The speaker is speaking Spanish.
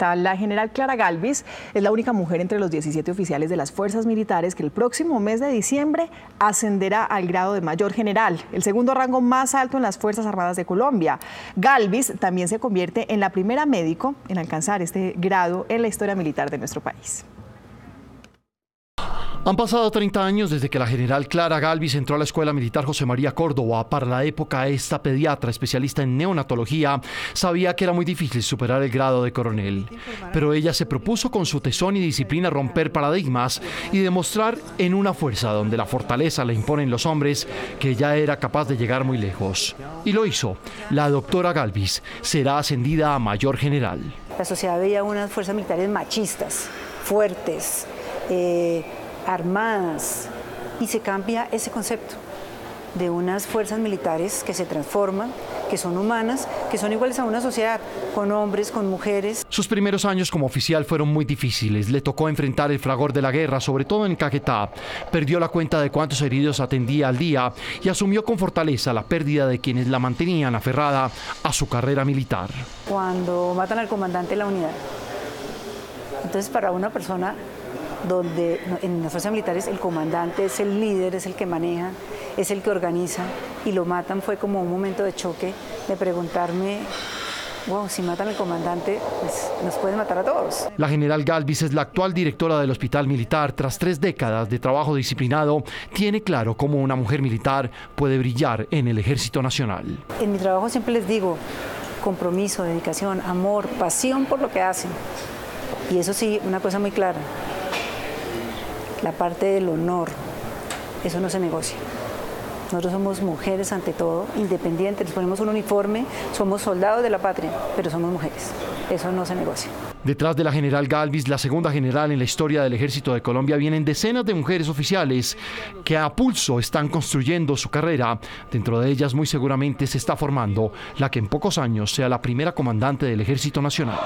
La general Clara Galvis es la única mujer entre los 17 oficiales de las Fuerzas Militares que el próximo mes de diciembre ascenderá al grado de mayor general, el segundo rango más alto en las Fuerzas Armadas de Colombia. Galvis también se convierte en la primera médico en alcanzar este grado en la historia militar de nuestro país. Han pasado 30 años desde que la general Clara Galvis entró a la Escuela Militar José María Córdoba. Para la época, esta pediatra especialista en neonatología sabía que era muy difícil superar el grado de coronel. Pero ella se propuso con su tesón y disciplina romper paradigmas y demostrar en una fuerza donde la fortaleza la imponen los hombres que ella era capaz de llegar muy lejos. Y lo hizo. La doctora Galvis será ascendida a mayor general. La sociedad veía unas fuerzas militares machistas, fuertes, armadas, y se cambia ese concepto de unas fuerzas militares que se transforman, que son humanas, que son iguales a una sociedad, con hombres, con mujeres. Sus primeros años como oficial fueron muy difíciles. Le tocó enfrentar el fragor de la guerra, sobre todo en Caquetá. Perdió la cuenta de cuántos heridos atendía al día y asumió con fortaleza la pérdida de quienes la mantenían aferrada a su carrera militar. Cuando matan al comandante de la unidad, entonces para una persona donde en las fuerzas militares el comandante es el líder, es el que maneja, es el que organiza, y lo matan, fue como un momento de choque, de preguntarme, wow, si matan al comandante, pues nos pueden matar a todos. La general Galvis es la actual directora del Hospital Militar. Tras 3 décadas de trabajo disciplinado, tiene claro cómo una mujer militar puede brillar en el Ejército Nacional. En mi trabajo siempre les digo, compromiso, dedicación, amor, pasión por lo que hacen. Y eso sí, una cosa muy clara, la parte del honor, eso no se negocia. Nosotros somos mujeres ante todo, independientes, nos ponemos un uniforme, somos soldados de la patria, pero somos mujeres, eso no se negocia. Detrás de la general Galvis, la segunda general en la historia del Ejército de Colombia, vienen decenas de mujeres oficiales que a pulso están construyendo su carrera. Dentro de ellas muy seguramente se está formando la que en pocos años sea la primera comandante del Ejército Nacional.